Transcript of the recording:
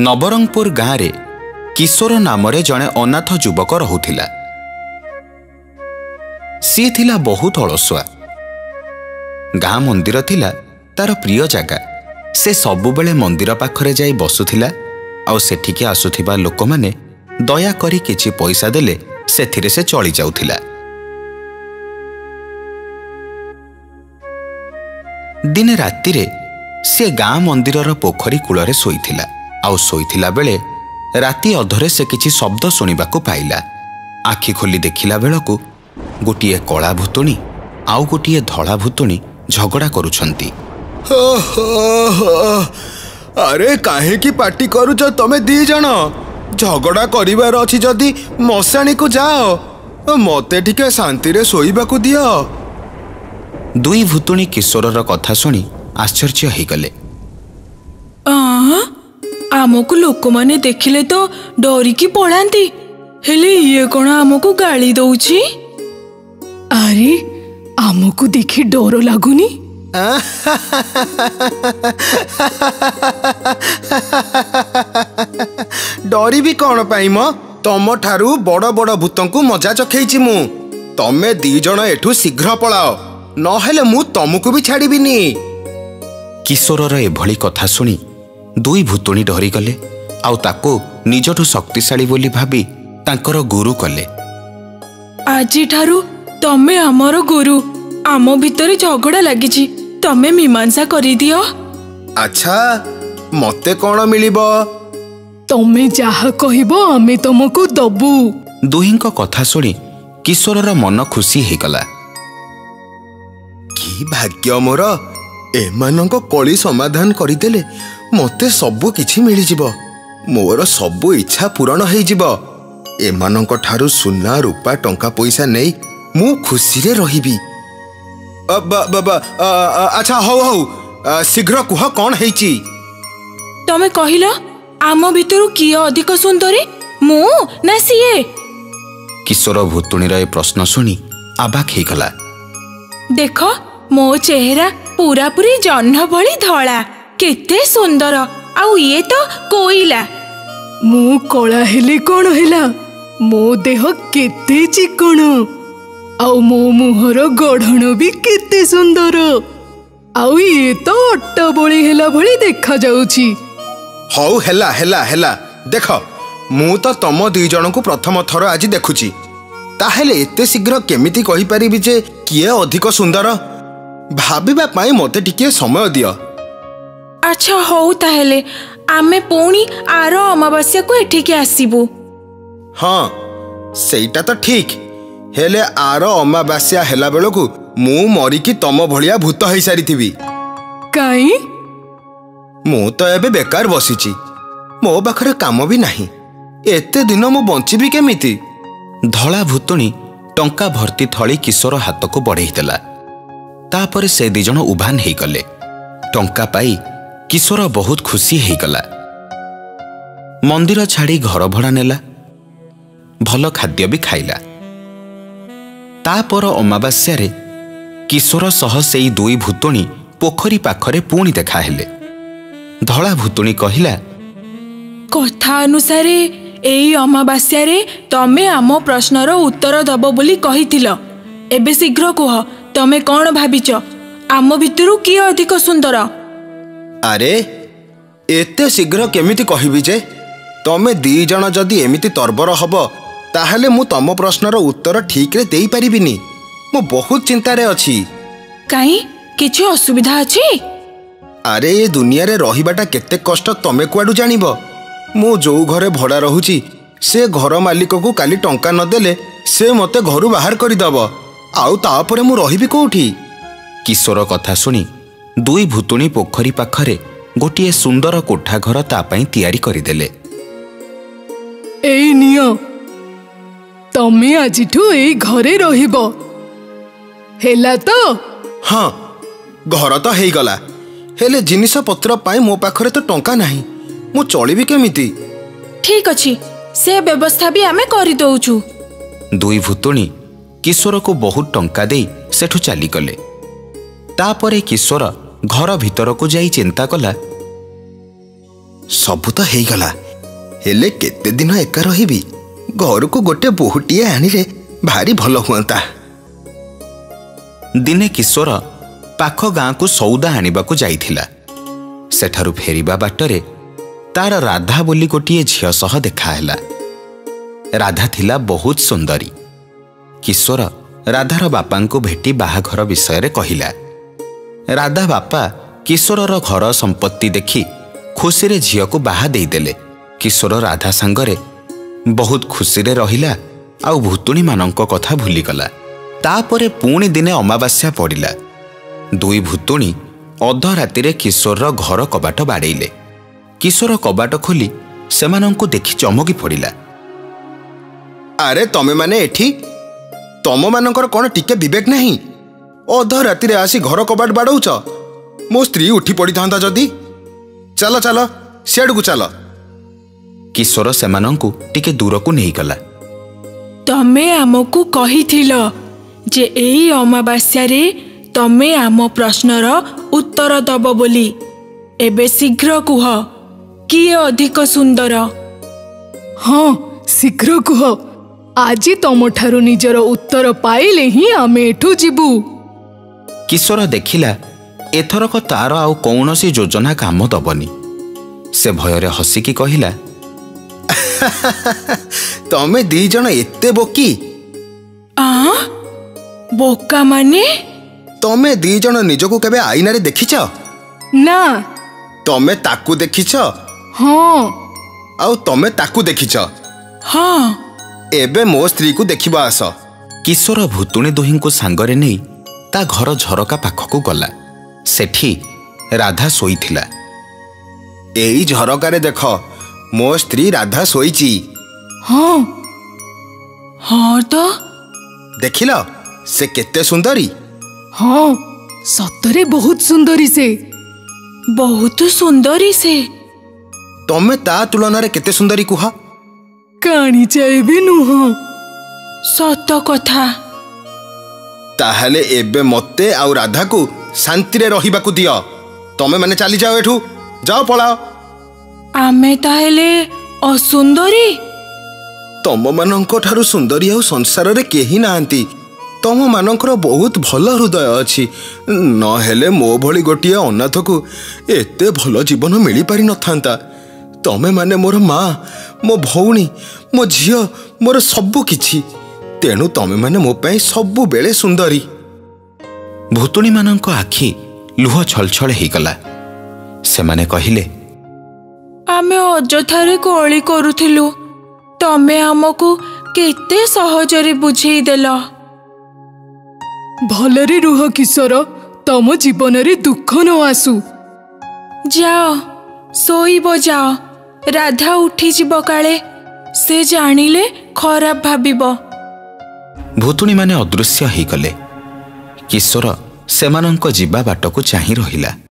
नवरंगपुर गाँव रे किशोर नाम जड़े अनाथ युवक रोला सी थिला बहुत अलसुआ। गाँ मंदिर थिला तार प्रिय जगह। से सबुबले मंदिर पाखरे जाई बसुथिला आउ सेठिके आसुथिबा लोकमाने दया करी किछि पैसा देले सेथिरे से चली जाउथिला। दिन राति रे से गाँ मंदिरर पोखरी कूलरे सोइथिला आउ सोइथिला बेले राति अधरे से किछि शब्द सुनिबाको पाइला। आखि खोली देखिला बेलकु गोटिए कला भूतुणी आउ गोटिए धला भूतुणी झगड़ा करुछंती। अरे काहे की पार्टी करू जो तमे दी जण झगड़ा करिवार अछि जदी मसाणी को जाओ मते ठीके शांति रे सोइबा को दियो। दुई भूतुणी किशोरर कथा सुनी आश्चर्य हे गले। आमको लोक माने देखिले तो डोरी की पड़ांती हेले ये कोन आमको गाली दउछि। अरे आमको देखि डोरो लागुनी। डरी भी कौन पाई म तुम ठारू बड़ बड़ भूत को मजा चखई मु। तमे दी जण एठू शीघ्र पलाओ नहेले मु तुमको भी छाड़बिनी। किशोरर एभली कथा सुनी दुई भूतुणी डरी गले आउ ताको निजठू शक्तिशाली बोली भाबी तांकर गुरु कले। आजि ठारू तमे हमरो गुरु। आमो भितरे झगड़ा लागिछि तमे मीमांसा करी दियो। अच्छा मते कोन मिलिबो तमे जाहा कहिबो आमे तुमको दबू। दुहिंको कथा सुनी किशोरर मन खुशी हे गला। की भाग्य मोर एमानंको कली समाधान करी देले मते सब किछि मिलि जिवो। मोर सब इच्छा पूर्ण हे जिवो। एमानंको ठारू सुना रूपा टंका पैसा नै मु खुशी रे रहिबी। अच्छा हौ हौ शीघ्र कुह कौन हेची। तमे कहिलो आमो भितरु किए अधिक सुंदरी मु ना सीए। किशोर भूतुणी रे प्रश्न सुनी आबाक हे गला। देखो मो चेहरा पूरा पूरी जन्न भली धळा केते सुंदर आउ ये तो कोइला। मु कोला हेले कोन हेला मो देह केते चिकण आउ मो मुहर गढ़ण भी केते सुंदर आउ ये तो अट्टा बोली हेला भली देखा जाउची। हौ हेला हेला हेला देख मु तो तम दुई जण को प्रथम थर आज देखुची ताहेले एते शीघ्र केमिति कहि परिबि जे किए अधिक सुंदर भाबिबा पई मते टिके समय दियो। अच्छा हौ ताहेले आमे पूणी आरो अमावास्या को एठी के आसीबु। हां सेइटा तो ठीक हेले आर अमावास्या हेला बेलकु मु मरिकी तम भलिया भूत होई सारी थिबी। काई मु तो एबे बेकार बसिची मो पाखरे काम भी नाही एते दिन मु बंचीबी केमिति। धला भूतुणी टंका भर्ती थली किशोर हाथ को बढ़ेई देला। तापरे से दी जण उभान हे गले। टंका पाई किशोर बहुत खुशी हे गला। मंदिर छाड़ी घर भड़ा नेला भल खाद्य भी खाइला। तापर अमावास्या रे किशोर सह सेई दुई भूतुणी पोखरी पाखरे पुणी देखा हेले। धला भूतुणी कहिला कथा अनुसार एई अमावास्या रे तमे आमो प्रश्नर उत्तर दबो बोली कहिथिल। एबे शीघ्र कह तमे कोन भाबिच आमो भितरु किए अधिक सुंदर। अरे एते शीघ्र केमिति कहिबि जे तमे दी जण जदी एमिति तर्बर हबो ताहले मु तम प्रश्नर उत्तर ठीक रे देई परिबिनी। मु बहुत चिंता रे अछि। काई किछु असुविधा अछि? अरे ये दुनिया रे रहिबाटा केते कष्ट तमे कुआडू जानिबो। मु जो घरे भड़ा रहुची से घर मालिक को काली टंका न देले से मते घरु बाहर करि दबो आउ तापरे मु रहिबी कोठी। किशोर कथा सुनी दुई भूतुणी पोखरी पाखरे गोटिए सुंदर कोठा घर ता पई तयारी करि देले। एई नियो तमे आजिठू ए घरे रहिबो हेला तो। हां घर तो हेई गला हेले जिनिस पत्र पाई मो पाखरे तो टंका नाही मु चलिबी केमिति। ठीक अछि से व्यवस्था भी आमे करि दउचू। दुई भूतुणी किशोर को बहुत टंका देई सेठू चली गले। तापरे किशोर घर भीतर को जाई चिंता कला सबु तो हे गला हेले केते दिन एका रहिबी घर को गोटे बहुटिए आनिले भारी भल हुअंता। दिने किशोर पाख गाँ को सौदा आनिबाकु जाइथिला। सेठारु फेरिबा बाटरे तार राधा बोली गोटे झियो सह देखाहेला। राधा थिला बहुत सुंदरी। किशोर राधार बापांको भेटी बाहाघर विषय कहिला। राधा बापा किशोरर घर संपत्ति देखी खुशी रे झियो को बाहा देदेले। किशोर राधा संगरे बहुत खुशी रे रहिला आउ भूतुणी मानंको कथा भूलिगला। तापरे पुणी दिने अमावास्या पड़िला। दुई भूतुणी अध रातिरे किशोरर घर कबाट बाड़ेइले। किशोर कबाट खोली सेमानंको देखि चमकी पड़िला। अरे तमे माने एठी तम मानकर कोन टिके विवेक नाही अध रातिरे आसी घर कबाट बाड़ौछ। मो स्त्री उठी पड़ी थांदा जदी चल चल सेडकु चल। किशोर सेमानंको टिके दूर को नहीं गला। तमे आमको कहिथिलो जे एई अमावास्या रे तमे आम प्रश्नर उत्तर दब बोली। एबे शीघ्र कुह किए अधिक सुंदर। हाँ शीघ्र कुह आज तुम ठारू निजर उत्तर पाइले ही आमे एठू जीवु। किशोर देखिला एथरक तार आउ कौनसी योजना काम दबनी। से भयरे हसिकी कहिला तमे दी जन एते बोकी। आ बोका माने तमे दी जन निजको केबे आईना रे देखिछ ना? तमे ताकू देखिछ? हां। आउ तमे ताकू देखिछ? हां। एबे मो स्त्री को देखिबा आस। किशोर भूतुणी दोहिं को सांगरे नै ता घर झरका पाख को गला। सेठी राधा सोईथिला। एई झरका रे देख मो स्त्री राधा सोईची। हां हां तो देखिलो से केते सुंदरी। हां सतरे बहुत सुंदरी से। बहुत सुंदरी से तमे ता तुलना रे केते सुंदरी कुह? काणी चाहे भी नुह सत कथा। ताहले एबे मते आउ राधा को शांति रे रहिबा को दियो। तमे माने चली जाओ एठू जाओ पळाओ। आमे ताहले असुंदरी? तम मानंको ठारू सुंदरी आउ संसार रे केही नांती। तुम मानकर बहुत भल हृदय अच्छी नहेले मो भली गोटे अनाथ को एते भल जीवन मिल पारि न था। तमे माने मोर माँ मो भौणी मो झियो मोर सबु किछि। तेणु तमे माने मो पई सबु बेले सुंदरी। भूतुणी मानंको आखि लुह छलछल हे गला। से माने कहिले आमे अजथारे कोळी करूथिलु तमे हमकु केते सहजरे बुझेई देला। भलरे रुह किशोर तम जीवन रे दुख न आसु। जाओ सोईबो जाओ राधा उठी जीव काले से जानिले खराब भाबिबो। भूतुणी माने अदृश्य हे गले। किशोर सेमानंको जीवा बाटको चाहि रहिला।